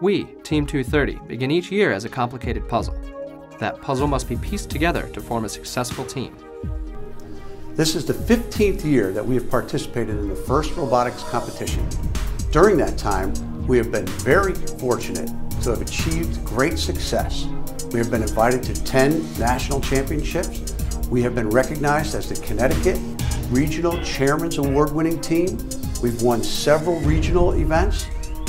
We, Team 230, begin each year as a complicated puzzle. That puzzle must be pieced together to form a successful team. This is the 15th year that we have participated in the FIRST Robotics competition. During that time, we have been very fortunate to have achieved great success. We have been invited to 10 national championships. We have been recognized as the Connecticut Regional Chairman's Award-winning team. We've won several regional events,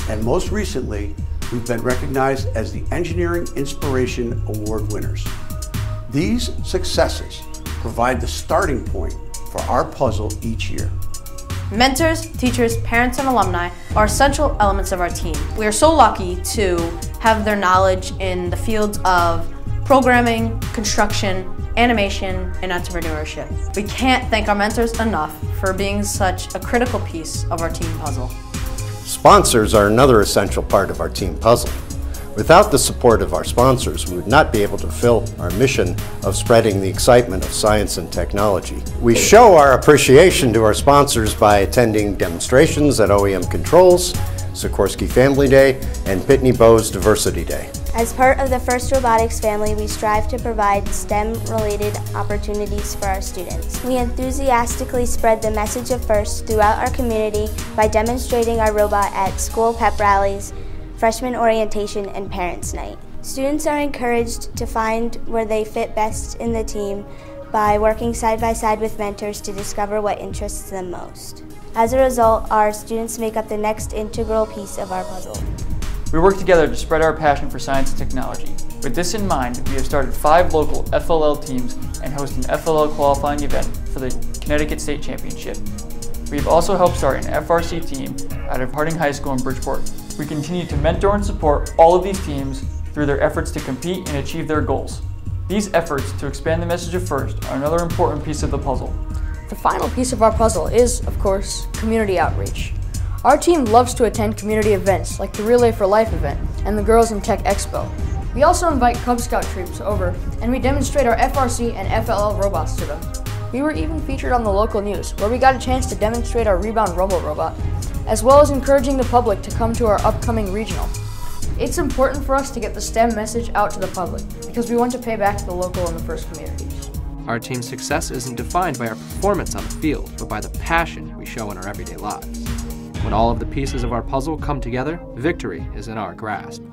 and most recently, we've been recognized as the Engineering Inspiration Award winners. These successes provide the starting point for our puzzle each year. Mentors, teachers, parents, and alumni are essential elements of our team. We are so lucky to have their knowledge in the fields of programming, construction, animation, and entrepreneurship. We can't thank our mentors enough for being such a critical piece of our team puzzle. Sponsors are another essential part of our team puzzle. Without the support of our sponsors, we would not be able to fulfill our mission of spreading the excitement of science and technology. We show our appreciation to our sponsors by attending demonstrations at OEM Controls, Sikorsky Family Day, and Pitney Bowes Diversity Day. As part of the FIRST Robotics family, we strive to provide STEM-related opportunities for our students. We enthusiastically spread the message of FIRST throughout our community by demonstrating our robot at school pep rallies, freshman orientation, and parents' night. Students are encouraged to find where they fit best in the team by working side by side with mentors to discover what interests them most. As a result, our students make up the next integral piece of our puzzle. We work together to spread our passion for science and technology. With this in mind, we have started 5 local FLL teams and host an FLL qualifying event for the Connecticut State Championship. We have also helped start an FRC team out of Harding High School in Bridgeport. We continue to mentor and support all of these teams through their efforts to compete and achieve their goals. These efforts to expand the message of FIRST are another important piece of the puzzle. The final piece of our puzzle is, of course, community outreach. Our team loves to attend community events like the Relay for Life event and the Girls in Tech Expo. We also invite Cub Scout troops over and we demonstrate our FRC and FLL robots to them. We were even featured on the local news where we got a chance to demonstrate our Rebound Robo-Robot, as well as encouraging the public to come to our upcoming regional. It's important for us to get the STEM message out to the public because we want to pay back to the local and the FIRST communities. Our team's success isn't defined by our performance on the field, but by the passion we show in our everyday lives. When all of the pieces of our puzzle come together, victory is in our grasp.